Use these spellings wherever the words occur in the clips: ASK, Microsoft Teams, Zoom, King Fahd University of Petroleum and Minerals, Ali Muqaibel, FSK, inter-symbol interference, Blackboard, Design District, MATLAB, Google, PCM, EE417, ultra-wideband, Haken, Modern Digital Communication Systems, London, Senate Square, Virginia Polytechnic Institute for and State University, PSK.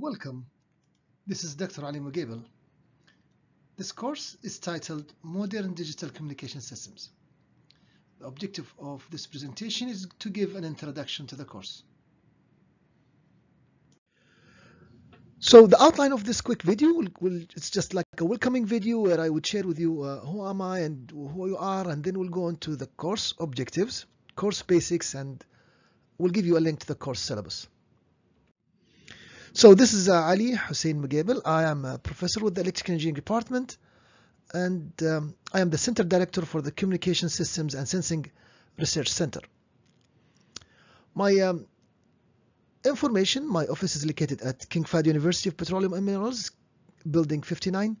Welcome, this is Dr. Ali Muqaibel. This course is titled Modern Digital Communication Systems. The objective of this presentation is to give an introduction to the course. So the outline of this quick video, it's just like a welcoming video where I would share with you who am I and who you are, and then we'll go on to the course objectives, course basics, and we'll give you a link to the course syllabus. So this is Ali Hussein Muqaibel. I am a professor with the Electrical Engineering Department, and I am the Center Director for the Communication Systems and Sensing Research Center. My information, my office is located at King Fahd University of Petroleum and Minerals, Building 59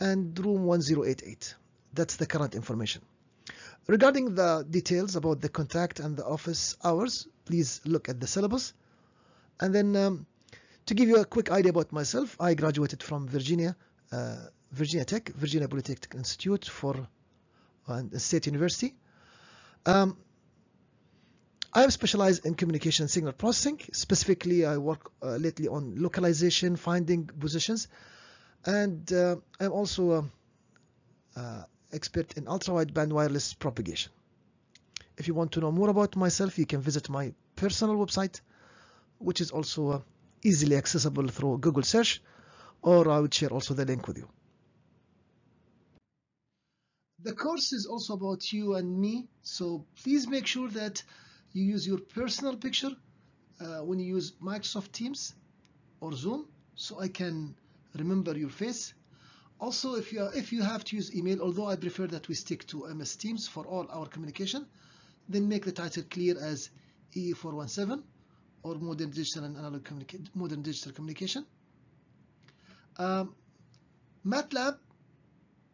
and Room 1088. That's the current information. Regarding the details about the contract and the office hours, please look at the syllabus. And then to give you a quick idea about myself, I graduated from Virginia Polytechnic Institute for and State University. I am specialized in communication signal processing. Specifically, I work lately on localization, finding positions, and I'm also an expert in ultra-wideband wireless propagation. If you want to know more about myself, you can visit my personal website, which is also easily accessible through Google search, or I would share also the link with you. The course is also about you and me, so please make sure that you use your personal picture when you use Microsoft Teams or Zoom, so I can remember your face. Also, if you have to use email, although I prefer that we stick to MS Teams for all our communication, then make the title clear as EE417. Or Modern Digital and Analog Communication. MATLAB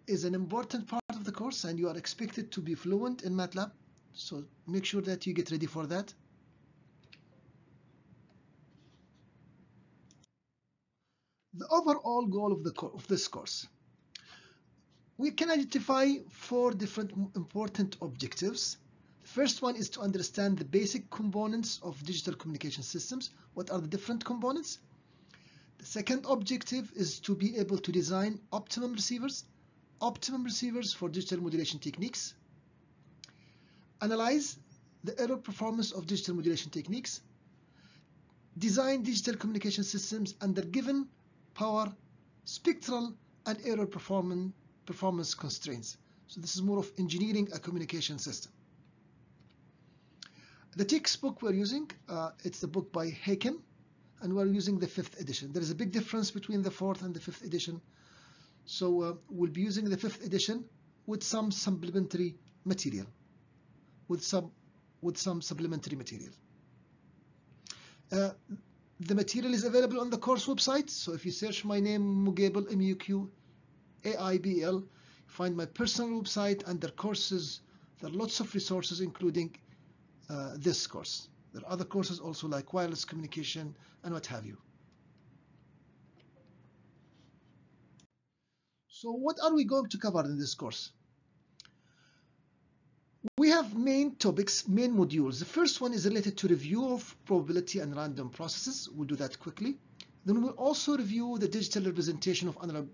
is an important part of the course, and you are expected to be fluent in MATLAB, so make sure that you get ready for that. The overall goal of this course, we can identify four different important objectives. First one is to understand the basic components of digital communication systems. What are the different components? The second objective is to be able to design optimum receivers for digital modulation techniques. Analyze the error performance of digital modulation techniques. Design digital communication systems under given power, spectral, and error performance constraints. So this is more of engineering a communication system. The textbook we're using, it's the book by Haken, and we're using the 5th edition. There is a big difference between the 4th and the 5th edition. So we'll be using the 5th edition with some supplementary material. The material is available on the course website. So if you search my name, Muqaibel, M-U-Q-A-I-B-E-L, find my personal website under courses. There are lots of resources, including this course. There are other courses also, like wireless communication and what have you. So what are we going to cover in this course? We have main topics, main modules. The first one is related to review of probability and random processes. We'll do that quickly. Then we'll also review the digital representation of analog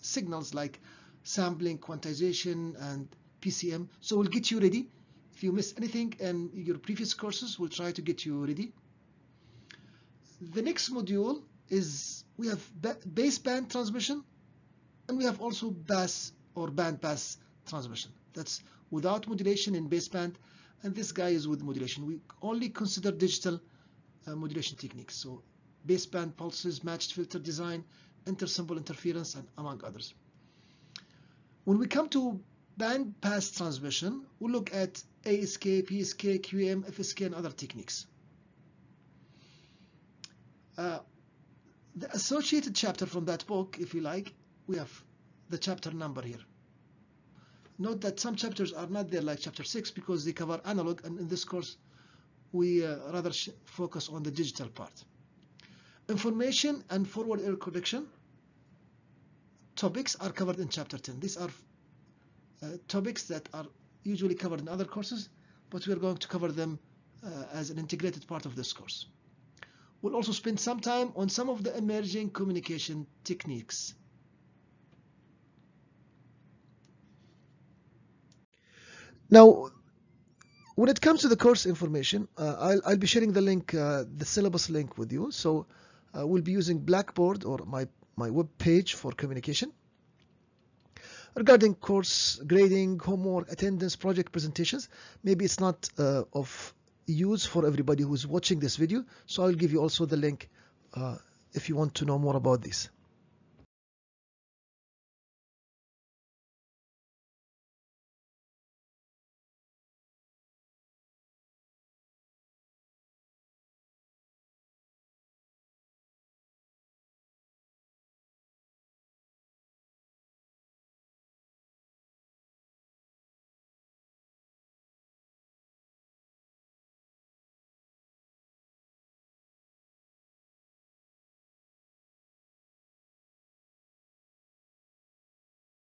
signals, like sampling, quantization, and PCM. So we'll get you ready. If you missed anything in your previous courses, we'll try to get you ready. The next module is we have baseband transmission, and we have also bass or bandpass transmission. That's without modulation in baseband, and this guy is with modulation. We only consider digital modulation techniques, so baseband pulses, matched filter design, inter-symbol interference, and among others. When we come to bandpass transmission, we'll look at ASK, PSK, QM, FSK, and other techniques. The associated chapter from that book, if you like, we have the chapter number here. Note that some chapters are not there, like chapter 6, because they cover analog, and in this course we rather focus on the digital part. Information and forward error correction topics are covered in chapter 10. These are topics that are usually covered in other courses, but we are going to cover them as an integrated part of this course. We'll also spend some time on some of the emerging communication techniques. Now, when it comes to the course information, I'll be sharing the link, the syllabus link with you. So we'll be using Blackboard or my web page for communication. Regarding course grading, homework, attendance, project presentations, maybe it's not of use for everybody who's watching this video. So I'll give you also the link if you want to know more about this.